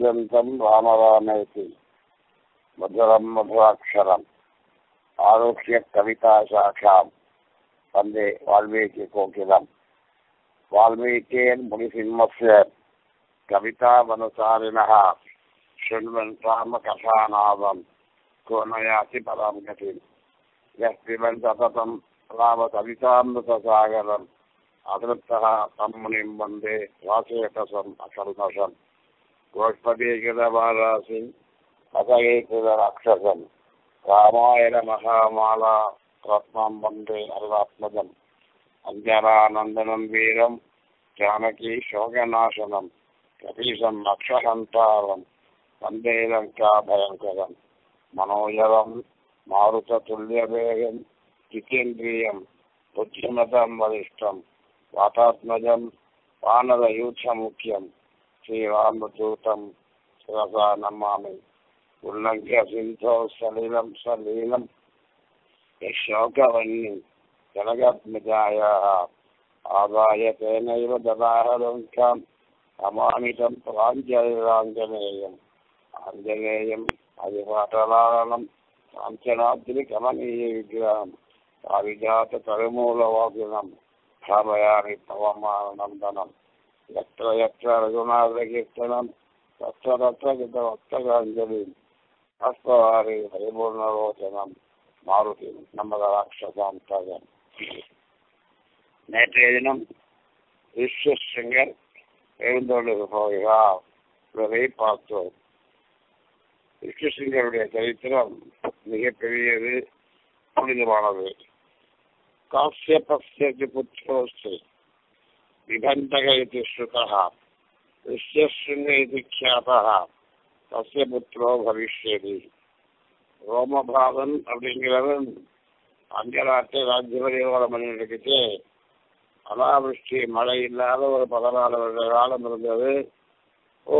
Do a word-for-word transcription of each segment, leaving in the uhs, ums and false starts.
பர்யந்தம் ராமராமேதி மதுரம் மதுராட்சரம் ஆரோக்கிய கவிதா சாட்சாம் வந்தே வால்மீகி கோகிலம். வால்மீகேன் முனிசிம்மஸ்ய கவிதாவனுசாரிண சுண்வன் ராம கதாநாதம் கோனயாதி பராம் கதிம் யஸ் பிபன் சததம் ராம கவிதாமிருதசாகரம் அதிருப்தா தம் முனிம் வந்தே வாசயகசம் அசல்நசம் கோஷ்பதீகிதவாராசி அசகீகித ராட்சசம் ராமாயண மகாமாலா ரத்னம் வந்தே அருளாத்மஜம் அஞ்சரானந்தனம் வீரம் ஜானகி சோகநாசனம் கபீசம் அக்ஷஹந்தாரம் வந்தே லங்கா பயங்கரம் மனோஜரம் மாருத துல்லியவேகம் ஜிதேந்திரியம் புத்திமதம் வரிஷ்டம் வாதாத்மஜம் வானரயூத முக்கியம் ஸ்ரீராமதூதம் சிரசா நமாமி உல்லங்கிய சிந்தோ சலீலம் சலீலம் யசோகவன்னி ஜனகாத்மஜாய ஆதாய தேனைவ ததாஹலங்காம் அமாமிதம் பிராஞ்சலிராஞ்சநேயம் ஆஞ்சநேயம் அதிபாட்டலாளனம் காஞ்சனாத்ரி கமனீய விக்கிரகம் பாரிஜாத கருமூலவாசினம் காமயாமி பவமானந்தனம் யத்ர யத்ர ரகுநாத கீர்த்தனம் தத்ர தத்ர கிருதவத்தகாஞ்சலி அஸ்தவாரி பரிபூர்ணரோச்சனம் மாருதி நமத ராட்சசாந்தகம். நேற்றைய தினம் விஸ்வசங்கர் எழுந்தொழுகிறார் இவரை பார்த்தோம். விஸ்வசங்கருடைய சரித்திரம் மிகப்பெரியது, புனிதமானது. காசியபஸ்ய புத்ரோஸ்தி விபந்தக இது ஸ்ருதஹ விஸ்வசங்க இது க்யாதஹ தஸ்ய புத்ரோ பவிஷ்யதி. ரோமபாதன் அப்படிங்கிறவன் அங்கநாட்டை ராஜ்யபதியோட மனிதன் எடுக்கிட்டு அனாவிருஷ்டி மழை இல்லாத ஒரு பதினாலு வருட காலம் இருந்தது. ஓ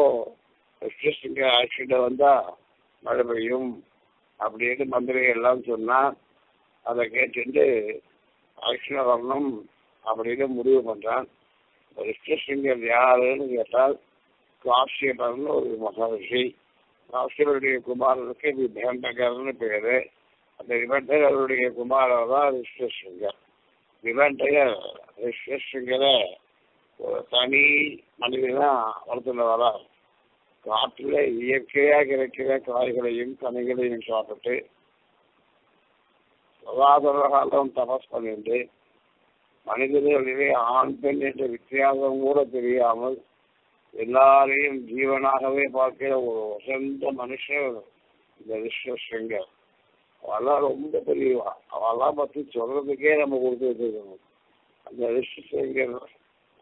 விஸ்வசிங்க ஆட்சியிட்ட வந்தா மழை பெய்யும் அப்படின்னு மந்திரிகள்லாம் சொன்னா அதை கேட்டுட்டு ஆட்சியில வரணும் அப்படின்னு முடிவு பண்றான். விஸ்வசிங்கர் யாருன்னு கேட்டால் காசியபர்னு ஒரு மகரிஷி, காசியபருடைய குமாரனுக்கு விபண்டகர்னு பேரு. அந்த விபண்டகருடைய குமாரர் தான் விஸ்வசிங்கர். விபண்டகர் விஸ்வசிங்கரை ஒரு தனி மனிதனா வளர்த்துல வரார். காட்டில் இயற்கையாக கிடைக்கிற காய்களையும் கனிகளையும் சாப்பிட்டு சதாதரகாலம் தபஸ் பண்ணிட்டு மனிதர்களிலே ஆண் பெண் என்ற வித்தியாசம் கூட தெரியாமல் எல்லாரையும் ஜீவனாகவே பார்க்கிற ஒரு வசந்த மனுஷன் இந்த விஸ்வசங்கர். அவெல்லாம் ரொம்ப பெரியவா, அவெல்லாம் பற்றி சொல்றதுக்கே நம்ம கொடுத்து வச்சிருக்கணும். அந்த விஸ்வசங்கர்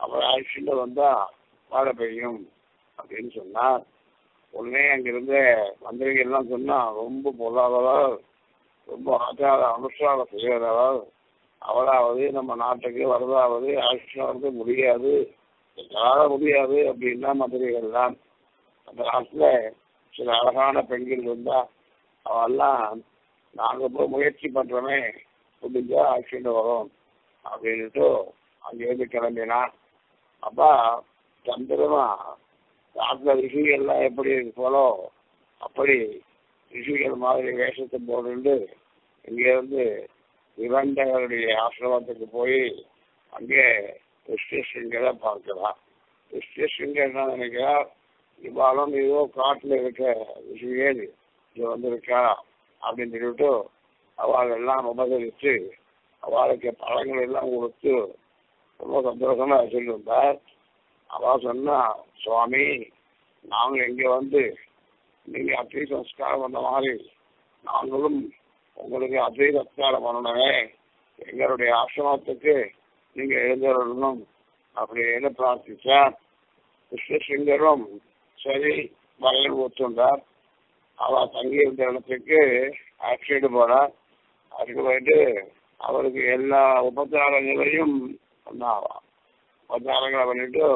அவர் ஆட்சியில் வந்தா வாழ பெய்யும் அப்படின்னு சொன்னா உடனே அங்கிருந்த மந்திரிகள்லாம் சொன்னா ரொம்ப பொல்லாதவர், ரொம்ப ஆச்சார அனுஷ்டான செய்வதவர், அவராவது நம்ம நாட்டுக்கு வரதாவது ஆட்சியில் வந்து முடியாது, எதால முடியாது அப்படின்னா மந்திரிகள்லாம். அந்த நாட்டில் சில அழகான பெண்கள் இருந்தா அவெல்லாம் நாங்கள் போய் முயற்சி பண்ணுறோமே முடிஞ்சா ஆக்சிடென்ட் வரும் அப்படின்ட்டு அங்கேருந்து கிளம்பினா. அப்பா சந்திரமா நாட்டில் ரிஷிகள்லாம் எப்படி போலோ அப்படி ரிஷிகள் மாதிரி வேஷத்தை போட்டு இங்கேருந்து விபண்டகருடைய ஆசிரமத்துக்கு போய் அங்கே விஸ்வசங்கரை பார்க்கலாம். விஸ்வசங்கர் என்ன நினைக்கிறார், இவ்வாலும் ஏதோ காட்டில் இருக்க ரிஷிகள் இது வந்திருக்கா அப்படின்னு சொல்லிட்டு அவளெல்லாம் உபகரித்து அவளுக்கு பழங்கள் எல்லாம் கொடுத்து ரொம்ப சந்தோஷமா சொல்லியிருந்தார். அவள் சொன்னா, சுவாமி நாங்கள் இங்கே வந்து நீங்கள் அத்வை சம்ஸ்காரம் பண்ண மாதிரி நாங்களும் உங்களுக்கு அத்வை சம்ஸ்காரம் பண்ணணுமே, எங்களுடைய ஆசிரமத்துக்கு நீங்கள் எழுந்தரணும் அப்படின்னு பிரார்த்தித்தார். விஸ்வசங்கரும் சரி வரையில் ஒத்துண்டார். அவள் தங்கியிருந்த இடத்துக்கு ஆக்சிடு போனார். ஆக்சிடு போயிட்டு அவருக்கு எல்லா உபச்சாரங்களையும் பண்ணாவா உபச்சாரங்களை பண்ணிட்டு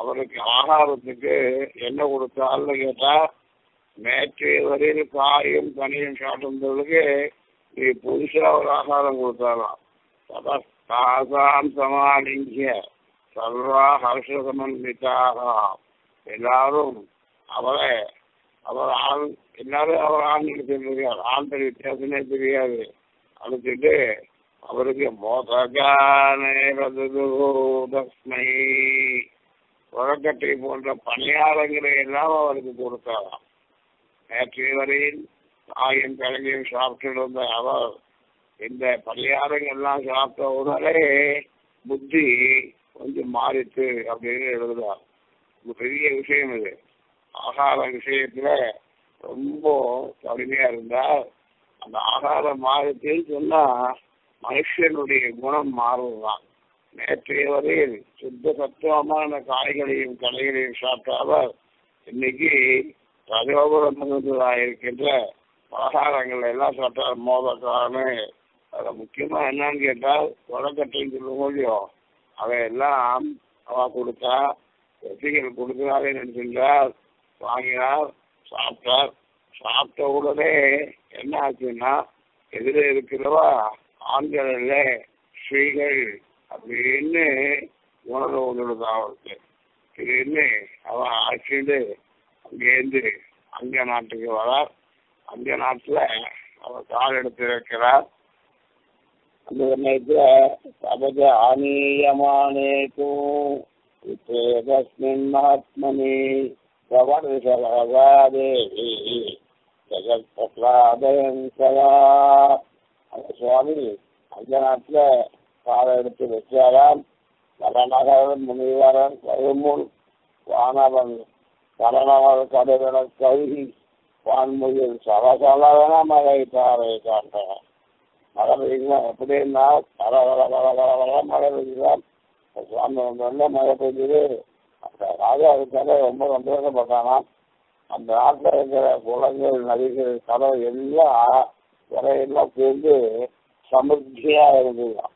அவருக்கு ஆகாரத்துக்கு என்ன கொடுத்தாள்னு கேட்டால், நேற்று வரையில் காயும் கனியும் சாப்பிட்டவர்களுக்கு நீ புதுசாக ஒரு ஆகாரம் கொடுத்தாலாம். தாசாம் சமாளிங்க சர்வா ஹர்ஷ சமன்விதாக எல்லாரும் அவரை அவர் ஆண் எல்லாரும் அவர் ஆண் நினைச்ச தெரியாது, ஆண் பெரிய வித்தியாசமே தெரியாது. அனுப்பிட்டு அவருக்கு மோசகானை உறக்கட்டை போன்ற பணியாளர்களை எல்லாம் அவருக்கு கொடுத்தாராம். நேற்றைய வரையில் தாயும் கிழங்கையும் சாப்பிட்டு வந்த அவர் இந்த பணியாளர்கள்லாம் சாப்பிட்ட உடனே புத்தி கொஞ்சம் மாறித்து அப்படின்னு எழுதுவார். பெரிய விஷயம் இது. ஆகார விஷயத்துல ரொம்ப கடுமையா இருந்தால் அந்த ஆகார மாதத்தில் சொன்னா மனுஷனுடைய குணம் மாறுவதுதான். நேற்றைய வரையில் சுத்த சத்துவமான காய்களையும் கலைகளையும் சாப்பிட்டால் இன்னைக்கு ரஜோபுரம் இருக்கின்ற பலகாரங்கள் எல்லாம் சாப்பிட்டால் மோதக்கானு. அதை முக்கியமா என்னன்னு கேட்டால் உலகத்தையும் சொல்ல முடியும். அதையெல்லாம் அவ கொடுத்தா ரசிகர்கள் கொடுக்குறாரு நினைக்கின்றார். வாங்கினார், சாப்பிட்டார். சாப்பிட்ட உடனே என்ன ஆச்சுன்னா எதிரே இருக்கிறவா ஆண்கள் இல்லை ஸ்ரீகள் அப்படின்னு உணர்வு வந்துடுதான் அவருக்கு. இதுன்னு அவன் ஆட்சிண்டு அங்கேருந்து அங்க நாட்டுக்கு வரார். அங்க நாட்டில் அவர் கால் எடுத்து வைக்கிறார். அந்த சமயத்தில் சபஜ ஆனியமானேக்கும் ஆத்மனி தேவி ஜெகத் பிரகலாதயம் சதா. அந்த சுவாமி அந்த நாட்டில் காலை எடுத்து வச்சாராம். கரணகரன் முனிவரன் கருமுள் வானவன் கரணவர் கடவன கல்வி வான்மொழியில் சரசலவன மழை தாரை காண்றான். மழை பெய்யலாம் எப்படின்னா கரகர கரகர மழை பெய்யலாம். சுவாமி வந்தோடனே மழை பெய்யுது. அந்த ராஜா இருக்கால ரொம்ப சந்தோஷப்பட்டானா. அந்த நாட்டில் இருக்கிற குளங்கள் நதிகள் கடல் எல்லாம் கரையெல்லாம் சேர்ந்து சமிருத்தியா இருந்ததுதான்.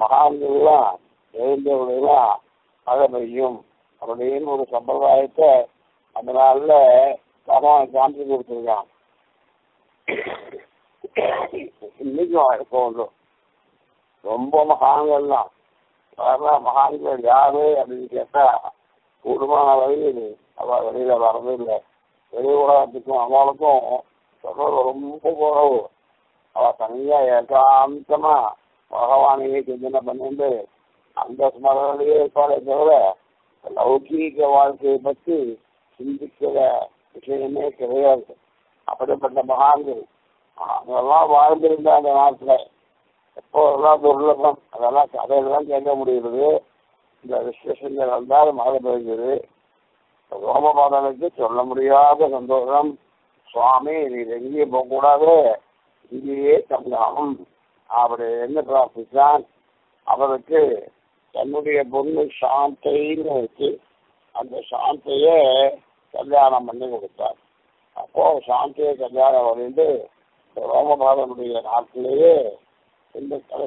மகான்கள்லாம் எழுந்தவர்களெல்லாம் மழை பெய்யும் அப்படின்னு ஒரு சம்பிரதாயத்தை அந்த நாளில் பகவான் காமிச்சு கொடுத்துருக்கான். இன்னைக்கும் இருக்கும் ரொம்ப மகான்கள்லாம். மகான்கள் யாரு அப்படின்னு கேட்டா கூடுமான வழியில் அவள் வெளியில வரதில்லை. வெளி உலகத்துக்கும் அவளுக்கும் தொடர்பு ரொம்ப குறவு. அவள் தனியா ஏகாந்தமா பகவானையே சிந்தனை பண்ணிட்டு அந்த ஸ்மரணையே இருப்பாளே தவிர லௌகீக வாழ்க்கையை பற்றி சிந்திக்கிற விஷயமே கிடையாது. அப்படிப்பட்ட மகான்கள் அவங்கெல்லாம் வாழ்ந்திருந்த அந்த நாட்டுல எப்போ எல்லாம் துர்லபம். அதெல்லாம் கதையெல்லாம் கேட்க முடியுது. இந்த விசேஷங்கள் வந்தால் மழை பெய்கிறது. ரோமபாதனுக்கு சொல்ல முடியாத சந்தோஷம். சுவாமி நீ எங்கேயே போகக்கூடாது, இங்கேயே தங்காகும் அப்படி என்ன பிரார்த்தித்தான். அவருக்கு தன்னுடைய பொண்ணு சாந்தைன்னு இருக்கு. அந்த சாந்தைய கல்யாணம் பண்ணி கொடுத்தார். அப்போ சாந்தையை கல்யாணம் பண்ணிட்டு ரோமபாதனுடைய நாட்டிலேயே இந்த கலை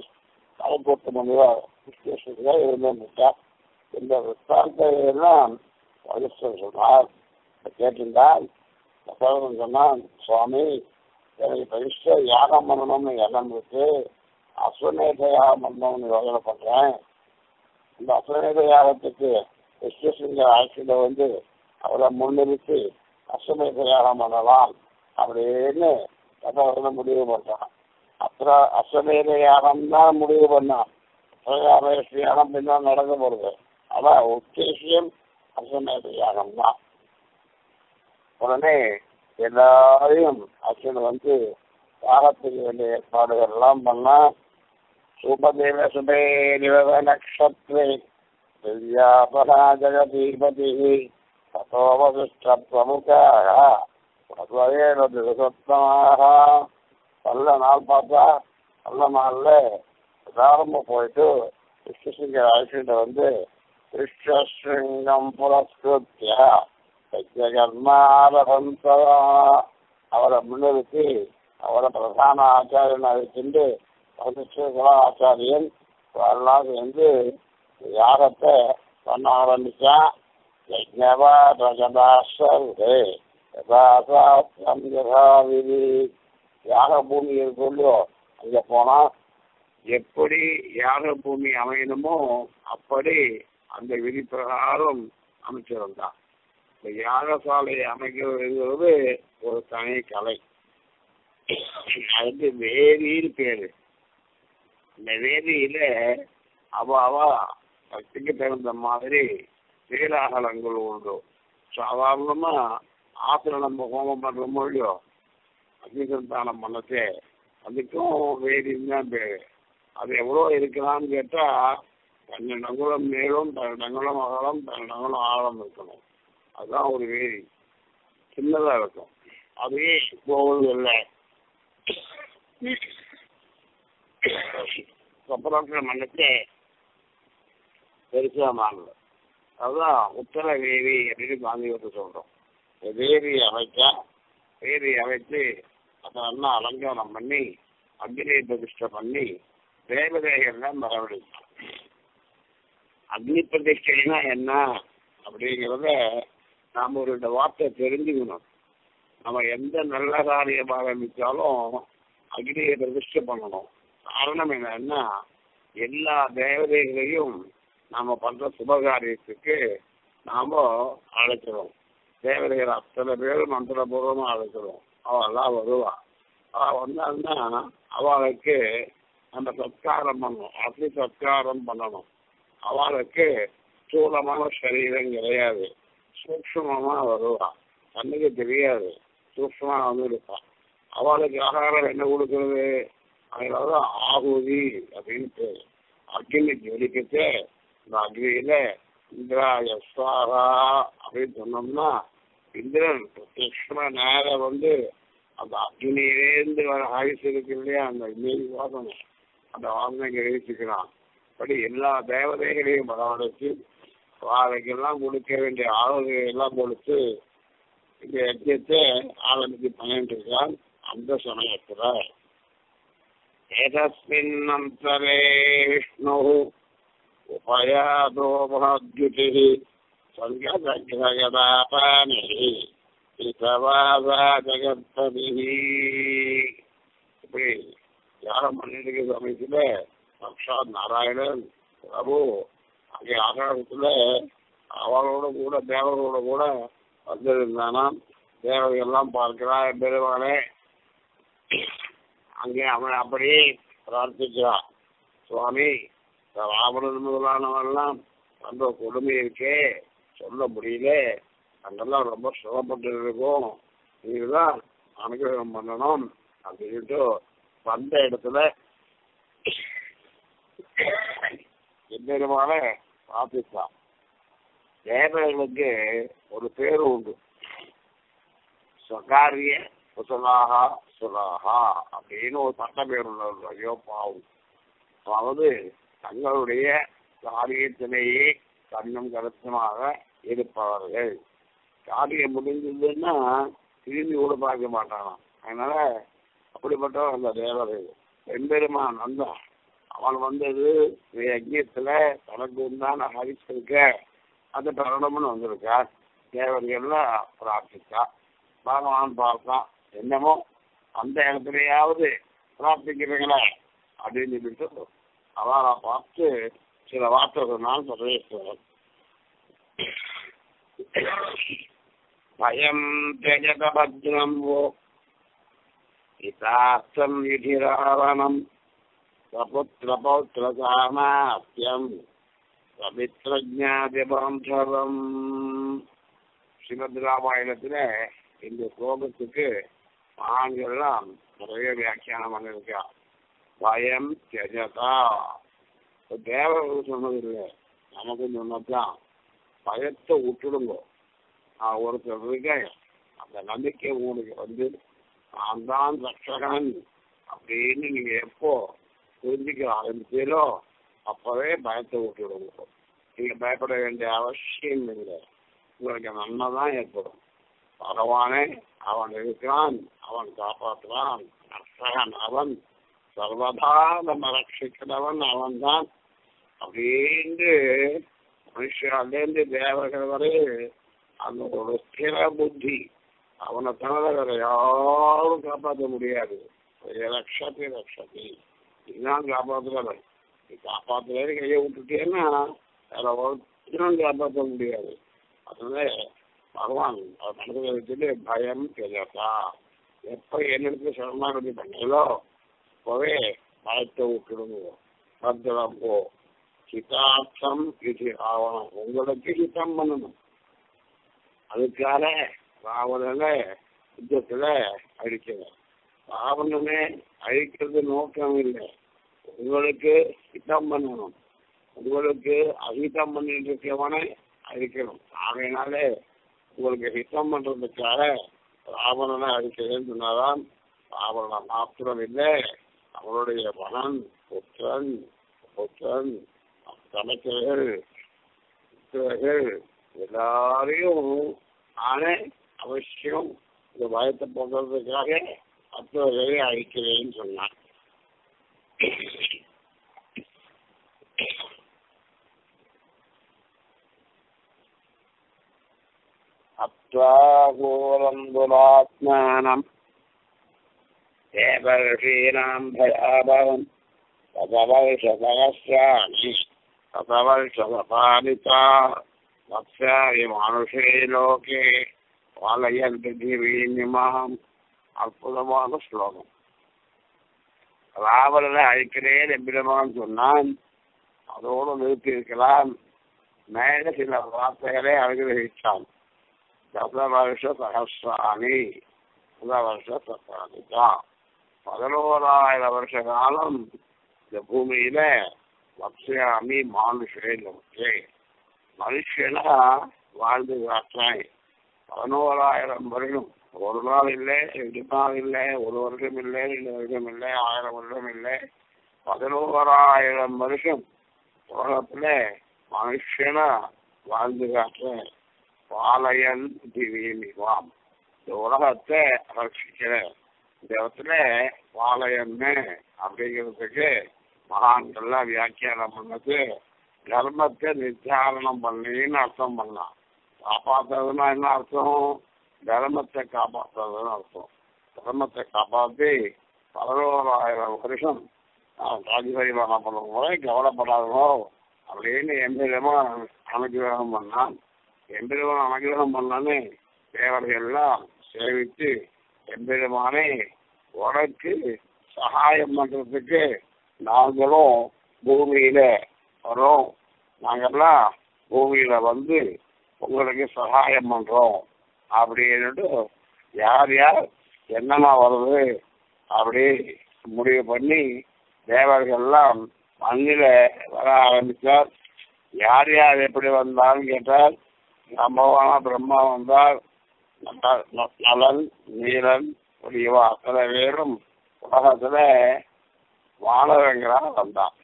கலைக்கோட்டு முனிவர் விஸ்வேஸ்வரா இருந்துட்டார். இந்த விஸ்வாந்தையெல்லாம் சொன்னார் கேட்டிருந்தால் சொன்னான். சுவாமி எனக்கு பரிஷ்ட யாகம் பண்ணணும்னு எண்ணம் இருக்கு. அஸ்வநேத யாகம் பண்ணணும்னு யோசனை பண்றேன். இந்த அஸ்வநேத யாகத்துக்கு விஸ்வேஸ்வரர் ஆட்சியில வந்து அவரை முன்னிறுத்தி அஸ்வநேத யாகம் பண்ணலாம் அப்படின்னு கதை முடிவு பண்றான். அப்புறம் அஸ்வநேத யாகம் தான் முடிவு பண்ணான். அஸ்வமேத யாகம் பின்னால் நடந்து போறது. அதான் உத்தேசியம் அஸ்வமேத யாகம் தான். உடனே எல்லாரையும் அஸ்வன் வந்து யாகத்துக்கு வேண்டிய ஏற்பாடுகள் எல்லாம் பண்ணா. சுபதேவ சுபே நிவக நட்சத்திரே திவ்யாபரா ஜெகதீபதி தோவசிஷ்ட பிரமுகாக பத்வவேன திசோத்தமாக. நல்ல நாள் பார்த்தா நல்ல நாள்ல எல்லாரும் போயிட்டு விஷ்ணுசிங்கர் ஆட்சியிட்ட வந்து விஷ்ணுசிங்கம் புரஸ்கிருத்தியா அவரை முன்னிறுத்தி அவரை பிரதான ஆச்சாரியன் அறிவிச்சுட்டு பிரதிஷ்டா ஆச்சாரியன் வரலாம் சேர்ந்து யாகத்தை பண்ண ஆரம்பித்தான். யஜ்ஞவா ரகதாசே யதாசாவிதி யாக பூமி இருக்குள்ளோ அங்கே போனால் எப்படி யாக பூமி அமையணுமோ அப்படி அந்த விதி பிரகாரம் அமைச்சிருந்தான். இந்த யாகசாலை அமைக்கிறது ஒரு தனி கலை. அதுக்கு வேதின்னு பேரு. இந்த வேதியில அவாவா சக்திக்கு தகுந்த மாதிரி வேலாகலங்கள் உண்டு. சாதாரணமா ஆத்துல நம்ம ஹோமம் பண்ற மொழியோ அக்னிசந்தானம் பண்ணச்சே அதுக்கும் வேதின்னு தான் பேரு. அது எவ்வளோ இருக்கலாம்னு கேட்டா பன்னெண்டு அங்குலம் மேலும் பன்னெண்டு அங்குலம் அகலம் பன்னெண்டு அங்குலம் ஆழம் இருக்கணும். அதுதான் ஒரு வேதி. சின்னதா இருக்கும். அதுவே போவது இல்லை. சப்பராசனம் மன்னத்தை பெருசா மாறல. அதுதான் உத்தர வேதி அப்படின்னு காந்திவத்தை சொல்றோம். வேதி அமைச்சா வேதி அமைத்து அதை நல்லா அலங்காரம் பண்ணி அக்னியை பிரதிஷ்டை பண்ணி தேவதேகர் தான் மரவழிச்சான். அக்னி பிரதிஷ்டைனா என்ன அப்படிங்கிறத நாம் ஒரு வார்த்தை தெரிஞ்சுக்கணும். நம்ம எந்த நல்ல காரியம் ஆரம்பித்தாலும் அக்னியை பிரதிஷ்டை பண்ணணும். காரணம் என்னன்னா எல்லா தேவதைகளையும் நாம் பண்ணுற சுபகாரியத்துக்கு நாம் அழைக்கிறோம். தேவதைகள் அத்தனை பேரும் மந்திரபூர்வமாக அழைக்கிறோம். அவெல்லாம் வருவா. அவள் வந்தான்னா அவளுக்கு நம்ம சத்காரம் பண்ணணும். அக்னி சத்காரம் பண்ணணும். அவளுக்கு ஸ்தூலமான சரீரம் கிடையாது. சூக்ஷமாக வருவா. கண்ணுக்கு தெரியாது. சூக்ஷமாக வந்து இருப்பான். அவளுக்கு ஆகாரம் என்ன கொடுக்குறது? அதனால ஆகுதி அப்படின்ட்டு அக்னி ஜொலிக்கச்சே இந்த அக்னியில இந்திரா யஸ்வாரா அப்படின்னு சொன்னோம்னா இந்திரன் பிரத்யக்ஷமா நேரம் வந்து அந்த அக்னியிலேருந்து வர ஆயுசு இருக்கு இல்லையா, அந்த இன்னொரு வாசனை அந்த வாசனை கிரகிச்சுக்கிறான். அப்படி எல்லா தேவதைகளையும் வரவழைச்சு அவைக்கெல்லாம் கொடுக்க வேண்டிய ஆளுகையெல்லாம் கொடுத்து இந்த யஜ்ஞத்தை ஆளுநருக்கு பண்ணிட்டு இருக்கான். அந்த சமயத்துல ஏதஸ்மின்னந்தரே விஷ்ணு உபயாதோ மகத்யுதி சங்கதகதாபானி இதவாதா ஜகத்பதிஹி. இப்படி யாரும் பண்ணிட்டு இருக்க சமயத்துல சாட்சாத் நாராயணன் பிரபு அங்கே ஆகாரத்துல அவளோட கூட தேவர்களோட கூட வந்திருந்தானாம். தேவர்களெல்லாம் பார்க்கிறான். பெருமானே அங்கே அவன் அப்படியே பிரார்த்திக்கிறான். சுவாமி ராவணன் முதலானவெல்லாம் ரொம்ப கொடுமை இருக்கே, சொல்ல முடியல, அங்கெல்லாம் ரொம்ப சிரமப்பட்டு இருக்கும், இதுதான் அனுகிரகம் பண்ணணும் அப்படின்ட்டு வந்த இடத்துல எந்தவிதமான பிரார்த்தித்தான். தேவர்களுக்கு ஒரு பேரு உண்டு, சகாரிய புசலாகா சுலாகா அப்படின்னு ஒரு சட்ட பேர் உள்ளது. ஐயோ பாவம். அதாவது தங்களுடைய காரியத்திலேயே கண்ணும் கருத்துமாக இருப்பவர்கள். காரியம் முடிஞ்சதுன்னா திரும்பி கூட பார்க்க மாட்டானா. அதனால அப்படிப்பட்டவன் அந்த தேவர்கள். எம்பெருமான் வந்தான். அவன் வந்தது யஜ்யத்துல தனக்கு உண்டான ஹரிசிருக்க அந்த தருணம்னு வந்திருக்கார். தேவர்கள்லாம் பிரார்த்தித்தான். பகவான் பார்த்தான் என்னமோ அந்த இடத்துலையாவது பிரார்த்திக்கிறீங்களா அப்படின்னு சொல்லிட்டு அவளை பார்த்து சில வார்த்தை சொன்னான். சர்வேஸ்வரன் பயம் ஜெகத பத்ரம் இதார்த்தம் யுதிராவணம் சபுத்திர பௌத்திர சாமாத்தியம் சபித்ரஜாதிபரம். ஸ்ரீமத் ராமாயணத்துல இந்த ஸ்லோகத்துக்கு மகான்கள்லாம் நிறைய வியாக்கியானம் பண்ணிருக்கா. பயம் தியஜதா தேவர்களுக்கு சொன்னது இல்லை, நமக்கும் சொன்னதுதான். பயத்தை விட்டுடுங்கோ. நான் ஒருத்தர் இருக்கேன், அந்த நம்பிக்கை உங்களுக்கு வந்து நான் தான் ரட்சகன் அப்படின்னு நீங்க எப்போ புரிஞ்சுக்க ஆரம்பிச்சீங்களோ அப்பவே பயத்தை விட்டுடுங்க. நீங்க பயப்பட வேண்டிய அவசியம் இல்லை. உங்களுக்கு நன்மை தான் ஏற்படும். பகவானே அவன் இருக்கிறான், அவன் காப்பாற்றுவான், ரட்சகன் அவன், சர்வதா நம்ம ரட்சிக்கிறவன் அவன் தான் அப்படின்னு மனுஷாலேருந்து தேவர்கள் வரை அந்த ஒரு ஸ்திர புத்தி. அவனை தனத வேற யாரும் காப்பாற்ற முடியாது. ரட்சதி ரட்சதி இதுதான் காப்பாற்றுறவன். நீ காப்பாற்றுறேன்னு கையை விட்டுட்டேன்னா வேற ஒருத்தரும் காப்பாற்ற முடியாது. அதனால பகவான் அனுபவத்திலே பயம் தெரியாதா, எப்ப என்னிடத்துல சரணாகதி பண்ணீங்களோ அப்பவே பயத்தை விட்டுடுவோம். பத்திரம் போ, ஹிதார்த்தம் இது ராவணம், உங்களுக்கு ஹிதம் பண்ணணும். அதுக்காக ராவணனை யுத்தத்துல அழிக்கணும். ராவணனை அழிக்கிறது நோக்கம் இல்லை, உங்களுக்கு ஹிதம் பண்ணணும். உங்களுக்கு அஹிதம் பண்ணிட்டு இருக்கவனை அழிக்கணும். ஆகையினாலே உங்களுக்கு ஹிதம் பண்றதுக்காக ராவணனை அழிக்கிறேன்னு சொன்னாதான் ராவணன் மாத்திரம் இல்லை, அவனுடைய மகன் புத்திரன் புத்திரன் சமைச்சர்கள் புத்திரர்கள் எல்லாரையும் நானே அவசியம் இந்த பயத்தை போக்குறதுக்காக மற்றவர்களை அழிக்கிறேன்னு சொன்னான். ோரம்புராத்மானம் தேவர்ஷீணாம் பயாபவம் சதவர்ஷசகசிராணி சதவர்ஷசபாலிதா வத்சாரி மனுஷே லோகே வாலயந்தி திவீனிமாம். அற்புதமான ஸ்லோகம். ராவணனை அழிக்கிறேன் எம்பிரமான் சொன்னான், அதோடு நிறுத்தியிருக்கலாம். மேல சில வார்த்தைகளே அனுகிரகித்தான். சதவர்ஷ சகசிராணி சதவர்ஷ சதானிதா, பதினோராயிரம் வருஷ காலம் இந்த பூமியில வப்சாமி மனுஷே லோகே, மனுஷனா வாழ்ந்து காட்டுறேன். பதினோராயிரம் வருடம், ஒரு நாள் இல்லை, ரெண்டு நாள் இல்லை, ஒரு வருடம் இல்லை, ரெண்டு வருடம் இல்லை, ஆயிரம் வருடம் இல்லை, பதினோராயிரம் வருஷம் உலகத்துல மனுஷனா வாழ்ந்து காட்டுறேன். பாலயன் திவீமிவாம், இந்த உலகத்தை ரட்சிக்கிறேன். இந்த இடத்துல பாலயன்னு அப்படிங்கிறதுக்கு மகான்கள்லாம் வியாக்கியானம் பண்ணது தர்மத்தை நிர்தாரணம் பண்ணின்னு அர்த்தம் பண்ணலாம். காப்பாற்றுறதுன்னா என்ன அர்த்தம்? தர்மத்தை காப்பாற்றுறதுன்னு அர்த்தம். தர்மத்தை காப்பாற்றி பதினோராயிரம் வருஷம் ராஜபரிமானம் பண்ணும் போதே கவலைப்படாதோ அப்படின்னு எம்பிரமா அனுகிரகம் பண்ணான். எம்பெருமான் அனுகிரகம் பண்ணான்னு தேவர்களெல்லாம் சேவித்து, எம்பெருமானே உனக்கு சகாயம் பண்றதுக்கு நாங்களும் பூமியில வரோம், நாங்கள்லாம் பூமியில வந்து உங்களுக்கு சகாயம் பண்றோம் அப்படின்னுட்டு யார் யார் என்னமா வருது அப்படி முடிவு பண்ணி தேவர்கள்லாம் மண்ணில வர ஆரம்பித்தார். யார் யார் எப்படி வந்தான்னு கேட்டால், சம்பவமான பிரம்மா வந்தார், நலன் நீலன் புரியவா அத்தனை பேரும் உலகத்துல வானரங்களா வந்தான்.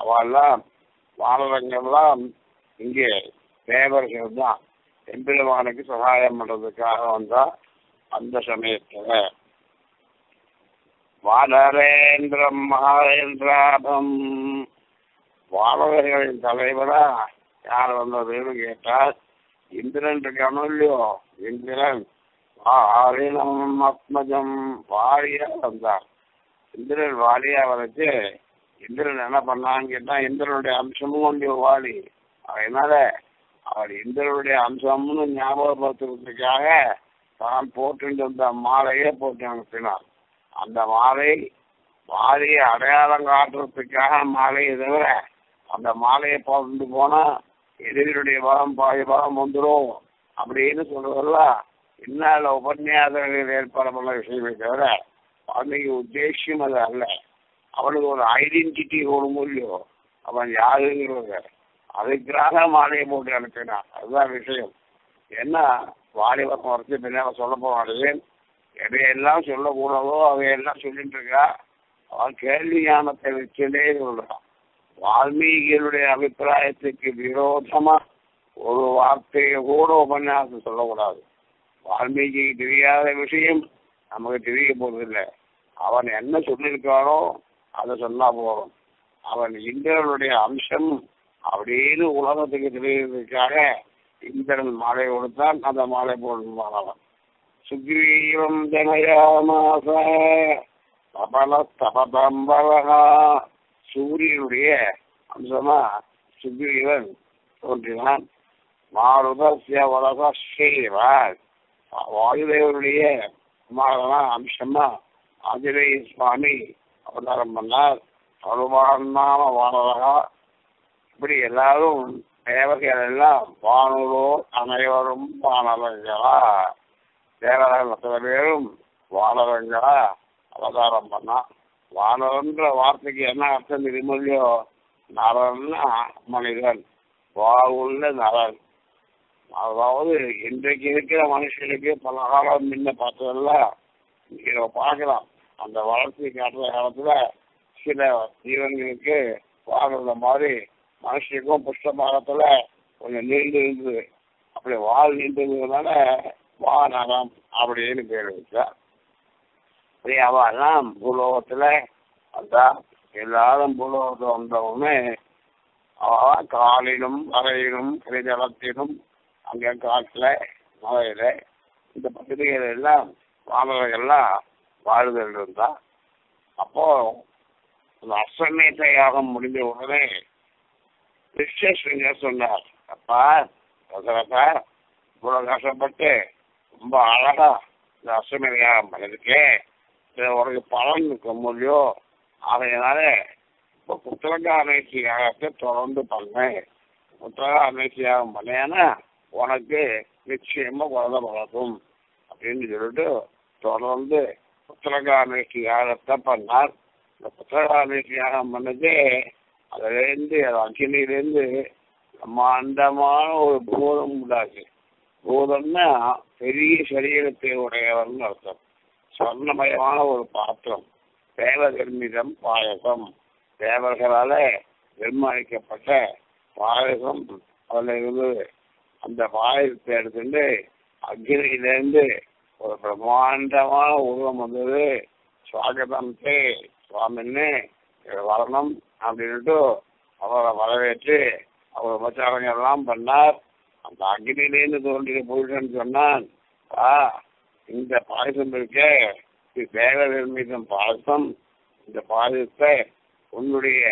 அவெல்லாம் வானரங்கள்லாம் இங்கே தேவர்கள் தான் எம்பெருமானுக்கு சகாயம் பண்றதுக்காக வந்தா. அந்த சமயத்துல வானரேந்திரம் மகாரேந்திராபம், வானரர்களின் தலைவரா யார் வந்ததுன்னு கேட்டார். இந்திரன் இருக்கானோ இல்லையோ, இந்திரன் வாரினம் ஆத்மஜம் வாரியா வந்தார். இந்திரன் வாரியா வரைச்சு இந்திரன் என்ன பண்ணான்னு கேட்டா, இந்திரனுடைய அம்சமும் இல்லையோ வாலி, அதனால அவர் இந்திரனுடைய அம்சம்னு ஞாபகப்படுத்துறதுக்காக தான் போட்டு வந்த மாலையே போட்டு அனுப்பினார். அந்த மாலை வாரியை அடையாளம் காட்டுறதுக்காக மாலையை தவிர, அந்த மாலையை போட்டு போனா எதிரியுடைய பலம் பாதி பலம் வந்துடும் அப்படின்னு சொல்றதெல்லாம் இன்னால உபன்யாசங்களில் ஏற்பாடு பண்ண விஷயமே தவிர அன்னைக்கு உத்தேசியம் அது அல்ல. அவனுக்கு ஒரு ஐடென்டிட்டி ஒரு மூலியம், அவன் யாருங்கிறவங்க, அதுக்காக மாலையை போட்டு அனுப்பினான். அதுதான் விஷயம். என்ன வாலிபக்கம் வரைக்கும் பின்னால சொல்ல போனாலும் எதையெல்லாம் சொல்லக்கூடாதோ அதையெல்லாம் சொல்லிட்டு இருக்கா. அவன் கேள்வி ஞானத்தை வச்சுட்டே சொல்றான். வால்மீகியனுடைய அபிப்பிராயத்துக்கு விரோதமா ஒரு வார்த்தையை கூட உபன்யாசம் சொல்லக்கூடாது. வால்மீகிக்கு தெரியாத விஷயம் நமக்கு தெரிய போறதில்லை. அவன் என்ன சொல்லியிருக்கானோ அதை சொன்னா போறோம். அவன் இந்திரனுடைய அம்சம் அப்படின்னு உலகத்துக்கு தெரிகிறதுக்காக இந்திரன் மாலை கொடுத்தான். அந்த மாலை போடுவானவன் சுக்ரீவம் ஜனயாமாச தபல தபதம்பரகா, சூரியனுடைய அம்சமா சுக்ரீவன் தோன்றினான். மாருதஸ்ய வரதஸ்யைவ வாயுதேவருடைய குமாரனா அம்சமா ஆஞ்சநேய சுவாமி அவதாரம் பண்ணார். அருமான்மாம வானரகா, இப்படி எல்லாரும் தேவர்கள் எல்லாம் வானூரோர் அனைவரும் வானரங்களா, தேவர்கள் அத்தனை பேரும் வானரங்களா அவதாரம் பண்ணா. வானரன்ற வார்த்தைக்கு என்ன அர்த்தம் திருமொழியோ, நரன்னா மனிதன், வாழ்வுள்ள நரன். அதாவது இன்றைக்கு இருக்கிற மனுஷனுக்கு பல காலம் முன்ன பார்த்ததில்ல பார்க்கலாம். அந்த வளர்ச்சி காட்டுற காலத்துல சில ஜீவன்களுக்கு வாழ்ந்த மாதிரி மனுஷனுக்கும் புஷ்ட பாகத்துல கொஞ்சம் நீண்டு இருந்தது. அப்படி வாழ் நீண்டுனால வா நரம் அப்படின்னு பேர் வச்சார். அப்படி அவெல்லாம் பூலோகத்துல அதான் எல்லாரும் பூலோகத்தை வந்தவுடனே அவ காலிலும் அறையிலும் கிரிஜலத்திலும் அங்கே காட்டுல மலையில இந்த பகுதிகள் எல்லாம் வானவர்கள்லாம் வாழ்தல் இருந்தா. அப்போ அஸ்வமேத யாகம் முடிஞ்ச உடனே விஸ்வசிங்க சொன்னார், அப்பா தசரதா இவ்வளவு கஷ்டப்பட்டு ரொம்ப அழகா இந்த அஸ்வமேத யாகம் பண்ணிருக்கேன், இதில் உனக்கு பலன் இருக்க முடியும், ஆகையினால இப்போ புத்திரக்கா அமேஷ்டி யாகத்தை தொடர்ந்து பண்ணேன். புத்திரக்கா அமேஷ்டி யாகம் பண்ணேன்னா உனக்கு நிச்சயமா குழந்தை வளர்க்கும் அப்படின்னு சொல்லிட்டு தொடர்ந்து புத்திரக்கா அமேஷ்டி யாகத்தை பண்ணார். இந்த புத்திரக்கா அமேஷ்டி யாகம் பண்ணது அதுலேருந்து அக்கினிலேருந்து பிரம்மாண்டமான ஒரு பூதம் உண்டாச்சு. பூதம்னா பெரிய சரீரத்தை உடையவர்னு அர்த்தம். சொர்ணமயமான ஒரு பாத்திரம், தேவகர்மிதம் பாயசம், தேவர்களால நிர்மாணிக்கப்பட்ட பாயசம் அதில் இருந்தது. அந்த பாயசத்தை எடுத்துட்டு அக்னியிலேருந்து ஒரு பிரம்மாண்டமான உருவம் வந்தது. ஸ்வாகதம் தே சுவாமின்னு வரணும் அப்படின்ட்டு அவரை வரவேற்று அவர் உபச்சாரங்கள்லாம் பண்ணார். அந்த அக்னியிலேருந்து தோன்றிய போயிட்டேன்னு சொன்னான், ஆ இந்த பாயசம் இருக்க தேவதர்மிதம் பாயசம், இந்த பாயசத்தை உன்னுடைய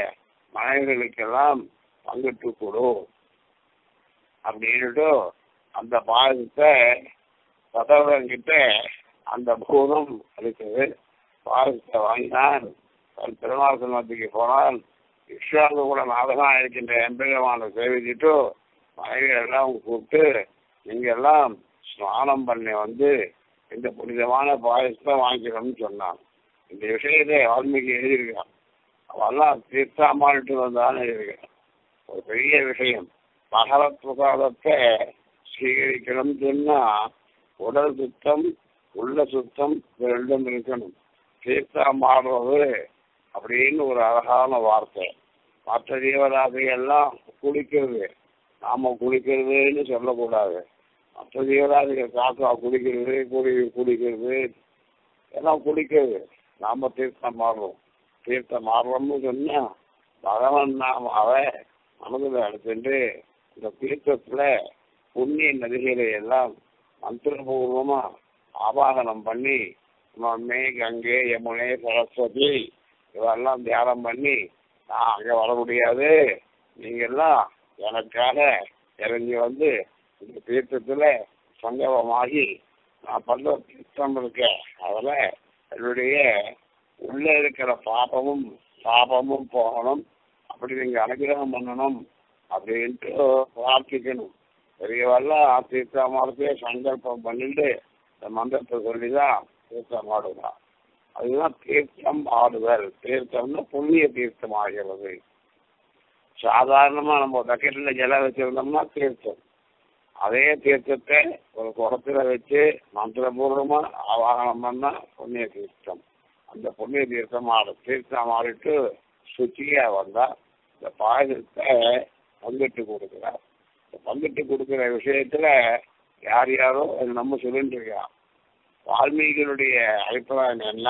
மனைவிகளுக்கெல்லாம் பங்கிட்டு கொடு அப்படின்ட்டு அந்த பாயசத்தை பதவங்கிட்ட அந்த பூதம் அளித்தது. பாயசத்தை வாங்கினான், தன் திருநாள் சமத்துக்கு போனால் இஷ்வாங்க கூட நாதகம் இருக்கின்ற எம்பெருமான சேவிச்சுட்டு மனைவியெல்லாம் கூப்பிட்டு நீங்கெல்லாம் ஸ்நானம் பண்ணி வந்து இந்த புனிதமான பாயசத்தை வாங்கிக்கணும்னு சொன்னான். இந்த விஷயத்தை வால்மீகி எழுதியிருக்கான், அவெல்லாம் தீர்த்தாமான்ட்டு வந்தான்னு எழுதியிருக்கான். ஒரு பெரிய விஷயம், மகரத் பிரசாதத்தை ஸ்வீகரிக்கணும்னு சொன்னா உடல் சுத்தம் உள்ள சுத்தம் ரெண்டும் இருக்கணும். தீர்த்தாமாடுறது அப்படின்னு ஒரு அழகான வார்த்தை. மற்ற ஜீவராசிகள்லாம் குளிக்கிறது, நாம குளிக்கிறதுன்னு சொல்லக்கூடாது. மற்ற ஜீவராசிகள் காக்கா குளிக்கிறது, குருவி குளிக்கிறது, எல்லாம் குளிக்கிறது. நாம தீர்த்தம் மாறுறோம். தீர்த்தம் மாறுறோம்னு சொன்னா பகவான் நாம் அதை மனதில் எடுத்துட்டு இந்த தீர்த்தத்துல புண்ணிய நதிகளை எல்லாம் மந்திரபூர்வமா ஆவாகனம் பண்ணி மே கங்கே யமுனை சரஸ்வதி இதெல்லாம் தியானம் பண்ணி நான் அங்கே வர முடியாது, நீங்கெல்லாம் எனக்காக இறங்கி வந்து இந்த தீர்த்தத்துல சங்கமமாகி நான் பண்ற தீர்த்தம் இருக்க அதில் என்னுடைய உள்ள இருக்கிற பாபமும் சாபமும் போகணும், அப்படி நீங்க அனுகிரகம் பண்ணணும் அப்படின்ட்டு பிரார்த்திக்கணும். பெரியவெல்லாம் தீர்த்தமாகவே சங்கல்பம் பண்ணிட்டு இந்த மந்திரத்தை சொல்லிதான் தீர்த்தம் ஆடுதான். அதுதான் தீர்த்தம் ஆடுதல். தீர்த்தம்னா புண்ணிய தீர்த்தம் ஆகிறது. சாதாரணமா நம்ம பக்கெட்ல ஜலம் வச்சிருந்தோம்னா தீர்த்தம், அதே தீர்த்தத்தை ஒரு குடத்துல வச்சு மந்திரபூர்வமா ஆவாகனம் பண்ணா புண்ணிய தீர்த்தம். அந்த புண்ணிய தீர்த்தம் ஆடு தீர்த்தம் ஆடிட்டு சுத்தியா வந்தா இந்த பாயசத்தை பங்கிட்டு கொடுக்குறார். பங்கிட்டு கொடுக்குற விஷயத்துல யார் யாரோ நம்ம சொல்லிட்டு இருக்கா. வால்மீகியினுடைய அபிப்பிராயம் என்ன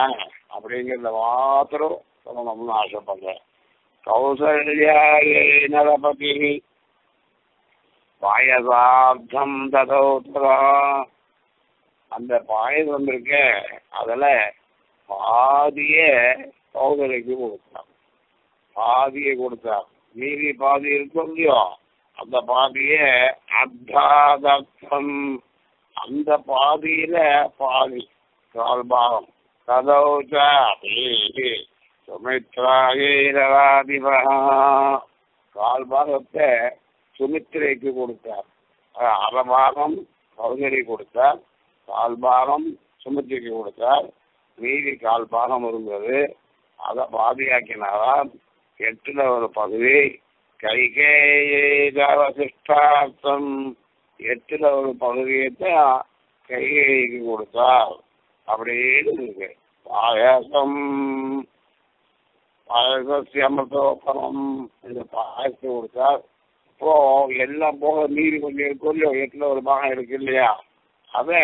அப்படிங்கிறத மாத்திரம் சொல்லணும்னு ஆசைப்படுறேன். கௌசல்யா நரபதி பாயசார்த்தம் ததோத்ரா, அந்த பாயசம் இருக்க அதில் பாதிய கௌசலைக்கு கொடுத்தார், பாதியை கொடுத்தார். மீதி பாதி இருக்கும் இல்லையோ அந்த பாதிய அர்த்தாதம், அந்த பாதியில பாதி கால் பாகம். கதௌச்சாதி சுமித்ராதிபா கால் பாகத்தை சுமித்ரைக்கு கொடுத்தார். அரபாகம் கவுந்தரி கொடுத்தார், கால் பாகம் சுமித்ரைக்கு கொடுத்தார். மீதி கால் பாகம் இருந்தது, அதை பாதியாக்கினாராம். எட்டுல ஒரு பகுதி கைகேயிஷ்டார்த்தம், எட்டுல ஒரு பகுதியத்தான் கைகேயிக்கு கொடுத்தார். அப்படின்னு இருக்கு. பாயசம், பாயசி அமிர்தோபரம், இந்த பாயசத்தை கொடுத்தார். இப்போ எல்லாம் போக மீறி கொஞ்சம் இருக்குல்லையோ, எட்டுல ஒரு பாகம் இருக்கு இல்லையா, அதை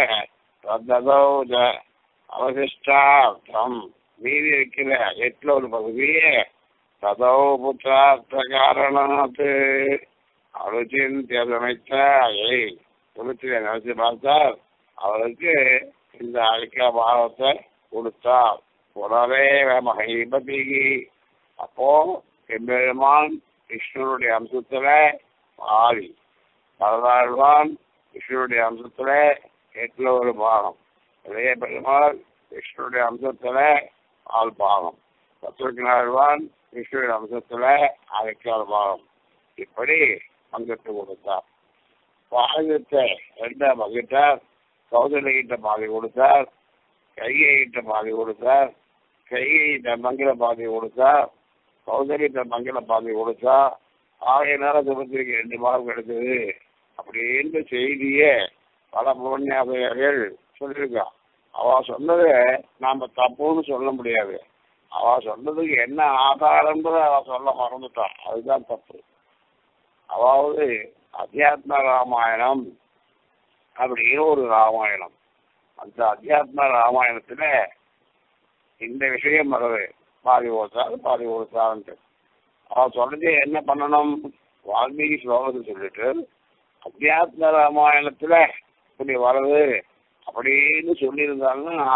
அவசிஷ்டார்த்தம் மீதி இருக்கல எட்டுல ஒரு பகுதியே ததவு புத்திரார்த்த காரணத்து அருச்சின் தேர்ந்தமைத்தாயை துணிச்சில நினைச்சு பார்த்தார். அவருக்கு இந்த அழிக்கா பாவத்தை கொடுத்தார். உடனே மகிபதிகி, அப்போ எம்பெருமான் விஷ்ணுனுடைய அம்சத்துல பாதி, பரதாழ்வான் விஷ்ணுனுடைய அம்சத்துல எட்டுல ஒரு பாகம், இளைய பெருமாள் விஷ்ணுடைய அம்சத்துல ஆள் பாகம், பத்மநாழ்வான் விஷ்ணுடைய அம்சத்துல அரைக்கால் பாகம். இப்படி பங்கிட்டு கொடுத்தார். பாகத்தை ரெண்டா பங்கிட்டார். கௌதலிகிட்ட பாதி கொடுத்தார், கையை கிட்ட பாதி கொடுத்தார், கையை தமங்கில பாதி கொடுத்தார், கௌதலி தமங்கில பாதி கொடுத்தா. ஆகையினால சுபத்திரிக்கு ரெண்டு பாகம் கிடைச்சது. அப்படின்னு செய்திய பல புண்ணியாசையர்கள் சொல்லியிருக்கா. அவ சொன்னது நாம தப்புன்னு சொல்ல முடியாது. அவ சொன்னதுக்கு என்ன ஆதாரம்ன்றது அவ சொல்ல மறந்துட்டான். அதுதான் தப்பு. அதாவது அத்தியாத்ம ராமாயணம் அப்படின்னு ஒரு ராமாயணம். அந்த அத்தியாத்ம ராமாயணத்துல இந்த விஷயம் வருது. பாதி கொடுத்தாரு, பாதி கொடுத்தாருன்ட்டு அவ சொன்னது என்ன பண்ணணும், வால்மீகி ஸ்லோகத்தை சொல்லிட்டு அத்தியாத்ம ராமாயணத்துல இப்படி வருது அப்படின்னு சொல்லியிருந்தாங்கன்னா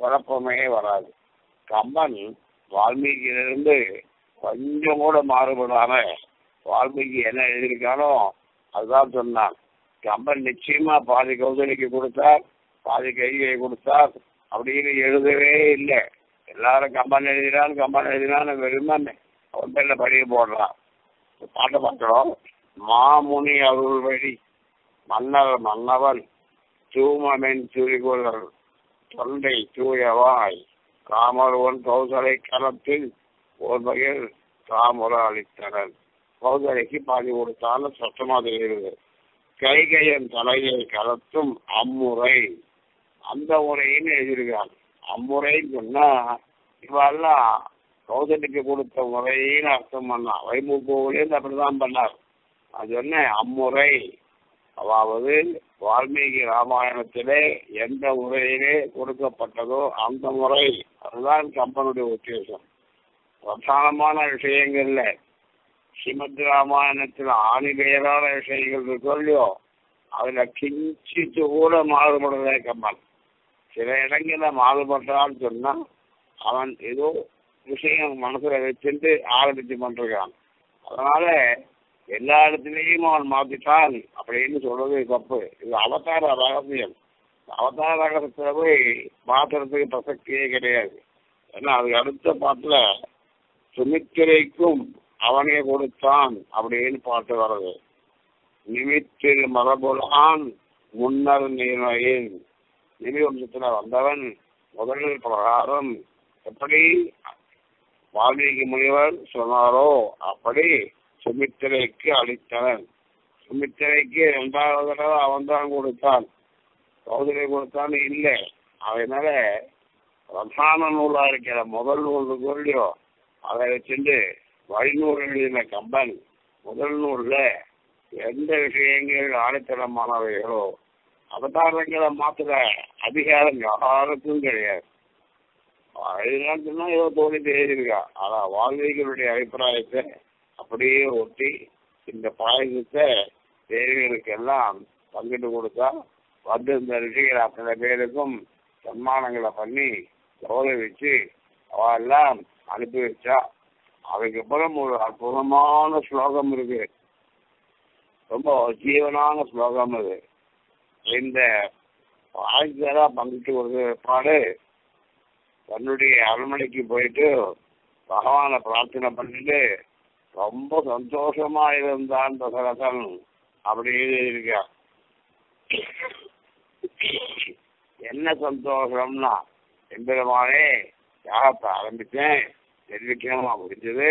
குழப்பமே வராது. கம்பன் வால்மீகியிலிருந்து கொஞ்சம் கூட மாறுபடாம வால்மீகி என்ன எழுதியிருக்கானோ அதுதான் சொன்னான். கம்பன் நிச்சயமா பாதி கௌதலிக்கு கொடுத்தார், பாதி கையை கொடுத்தார் அப்படின்னு எழுதவே இல்லை. எல்லாரும் கம்பன் எழுதினான் கம்பன் எழுதினான்னு வெறுமன் அவன் பேர்ல படிய போடுறான். பாட்டை பார்க்கிறோம். மாமுனி அருள் வழி மன்னர் மன்னவன் தூமமென் துரிகோதர் தொண்டை தூயவாய் காமர் ஒன் கௌசலை கலத்தில் ஒரு வகையில் காமர அளித்தனர். கௌசலைக்கு பாதி கொடுத்தாலும் சத்தமாக தெரிகிறது. கைகையன் தலையை கலத்தும் அம்முறை, அந்த முறைன்னு எழுதியிருக்காங்க. அம்முறைன்னு சொன்னா இவெல்லாம் கௌசலிக்கு கொடுத்த முறைன்னு அர்த்தம் பண்ணான். வைமுகோவிலேருந்து அப்படிதான் பண்ணார். அது என்ன அம்முறை, அதாவது வால்மீகி ராமாயணத்திலே எந்த முறையிலே கொடுக்கப்பட்டதோ அந்த முறை. அதுதான் கம்பனுடைய உத்தேசம். பிரதானமான விஷயங்கள்ல ஸ்ரீமத் ராமாயணத்தில் ஆணிவேரான விஷயங்கள் இருக்கோ இல்லையோ, அதுல கிஞ்சித்து கூட மாறுபடுறதே கம்பன். சில இடங்கள்ல மாறுபட்டான்னு சொன்னா அவன் ஏதோ விஷயம் மனசுல வச்சுட்டு ஆரம்பிச்சு பண்றான். அதனால எல்லா இடத்துலையும் அவன் மாத்திட்டான் அப்படின்னு சொல்றது தப்பு. இது அவதார ரகசியம். அவதார ரகசியத்துல போய் மாத்துறதுக்கு பிரசக்தியே கிடையாது. ஏன்னா அதுக்கு அடுத்த பாட்டுல சுமித்திரைக்கும் அவனே கொடுத்தான் அப்படின்னு பாட்டு வர்றது. நிமித்து மரபுலான் முன்னர் நீர்மையின் நிதி வம்சத்துல வந்தவன் முதல் பிரகாரம் எப்படி வால்மீகி முனிவர் சொன்னாரோ அப்படி சுமித்திரைக்கு அளித்தவன். சுமித்திரைக்கு இரண்டாவது தடவை அவன் தான் கொடுத்தான், கௌதலை கொடுத்தான்னு இல்லை. அதனால பிரதான நூலா இருக்கிற முதல் நூல் சொல்லியோ அதை வச்சுட்டு வழிநூல் எழுதின கம்பன் முதல் நூல்ல எந்த விஷயங்கள் ஆணித்தனமானவைகளோ அவதாரங்களை மாத்திர அதிகாரம் யாருக்கும் கிடையாது. எழுதினான்னு சொன்னா ஏதோ தோணி எழுதியிருக்கா. ஆனா வால்மீகியுடைய அபிப்பிராயத்தை அப்படியே ஒட்டி இந்த பாயசத்தை தேவிகளுக்கெல்லாம் பங்கிட்டு கொடுத்தா வந்து இந்த ரிஷிகள் அத்தனை பேருக்கும் சன்மானங்களை பண்ணி கௌரவிச்சு அவெல்லாம் அனுப்பி வச்சா. அதுக்கப்புறம் ஒரு அற்புதமான ஸ்லோகம் இருக்கு. ரொம்ப ஜீவனான ஸ்லோகம் அது. இந்த ஆயுதரா பங்குட்டு ஒரு பாடு தன்னுடைய அரண்மனைக்கு போயிட்டு பகவானை பிரார்த்தனை பண்ணிட்டு ரொம்ப சந்தோஷமா இருந்தான் தசரதன் அப்படின்னு இருக்க. என்ன சந்தோஷம்னா, எம்பெருமானே யாகத்தை ஆரம்பித்தேன், தெரிவிக்கமா முடிஞ்சது,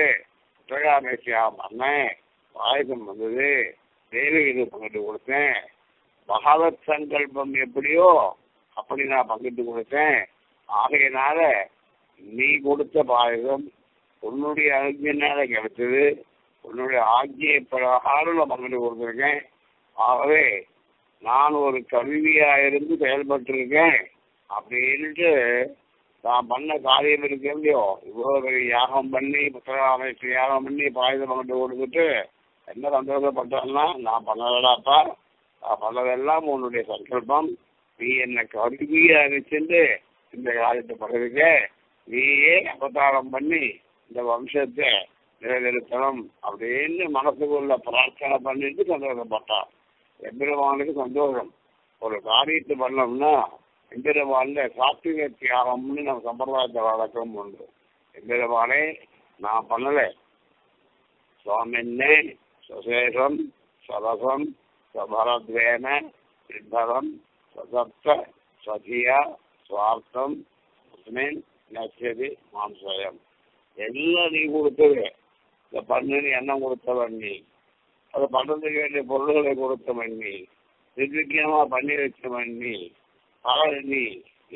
புத்திரகாமேஷ்டி யாகம் பண்ணேன், பாயசம் வந்தது, தேவி இது பங்கிட்டு கொடுத்தேன், பகவத் சங்கல்பம் எப்படியோ அப்படி நான் பங்கிட்டு கொடுத்தேன். ஆகையினால நீ கொடுத்த பாயசம் உன்னுடைய ஆக்ஞையினால கிடைச்சது, உன்னுடைய ஆக்ஞை பிரகாரம் நான் பங்கிட்டு கொடுத்துருக்கேன். ஆகவே நான் ஒரு கருவியா இருந்து செயல்பட்டு இருக்கேன் அப்படின்ட்டு நான் பண்ண காரியம் இருக்க இல்லையோ. இவ்வளோ பெரிய யாகம் பண்ணி புத்திரகாமேஷ்டி யாகம் பண்ணி பாயசம் பங்கிட்டு கொடுத்துட்டு என்ன சந்தோஷப்பட்டோம்னா, நான் பண்ணலடாப்பா, நான் பண்ணதெல்லாம் உன்னுடைய சங்கல்பம், நீ என்னை கருவியா இருந்துச்சுட்டு இந்த காரியத்தை பண்றதுக்க நீயே அவதாரம் பண்ணி இந்த வம்சத்தை நிறைவேற்றணும் அப்படின்னு மனசுக்குள்ள பிரார்த்தனை பண்ணிட்டு சந்தோஷப்பட்டான். எம்பெருமானுக்கு சந்தோஷம். ஒரு காரியத்தை பண்ணோம்னா எம்பெருமான்ல சாத்விக தியாகம்னு நம்ம சம்பிரதாயத்தை வழக்கம் உண்டு. எம்பெருமானே நான் பண்ணல, சுவாமின்னே சுசேஷம் சதசம் சபரத்வேன நிர்பரம் சதப்த சதியா சுவார்த்தம் நச்சதி மாம்சயம் எல்லாம் நீ கொடுத்தது. இதை பண்ணு எண்ணம் கொடுத்தவன் நீ, அதை பண்ணுறதுக்கு வேண்டிய பொருள்களை கொடுத்தவன் நீ, நிர்விக்கியமா பண்ணி வச்சவன் நீ, நீ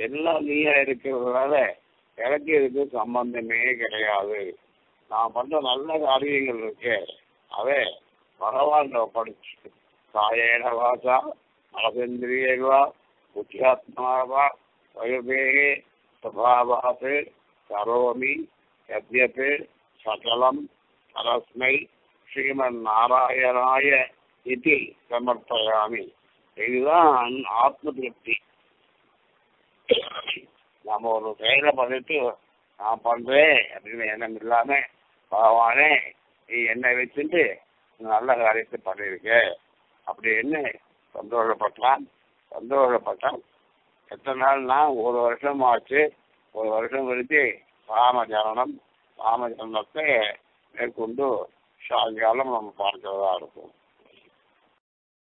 எல்லாம் நீயா இருக்கிறதுனால எனக்கு இதுக்கு சம்பந்தமே கிடையாது. நான் பண்ணுற நல்ல காரியங்கள் இருக்கு, அதே பகவான் படிச்சு காயேன வாசா மனசேந்திரியவா புத்தியாத்மாவா வயோதேகே சபாவாசு கரோமி யத்யத் சகலம் சரஸ்மை ஸ்ரீமன் நாராயணாய இதி சமர்ப்பயாமி. இதுதான் ஆத்ம திருப்தி. நம்ம ஒரு செயலை பண்ணிட்டு நான் பண்றேன் அப்படின்னு எண்ணம் இல்லாம, பகவானே நீ என்னை வச்சுட்டு நல்ல காரியத்தை பண்ணியிருக்க அப்படின்னு சந்தோஷப்பட்டான். சந்தோஷப்பட்டான் எத்தனை நாள்னா, ஒரு வருஷம் ஆச்சு. ஒரு வருஷம் கழித்து ராமஜரணம், ராமஜரணத்தை மேற்கொண்டு சாயங்காலம் நம்ம பார்க்கிறதா இருக்கும்.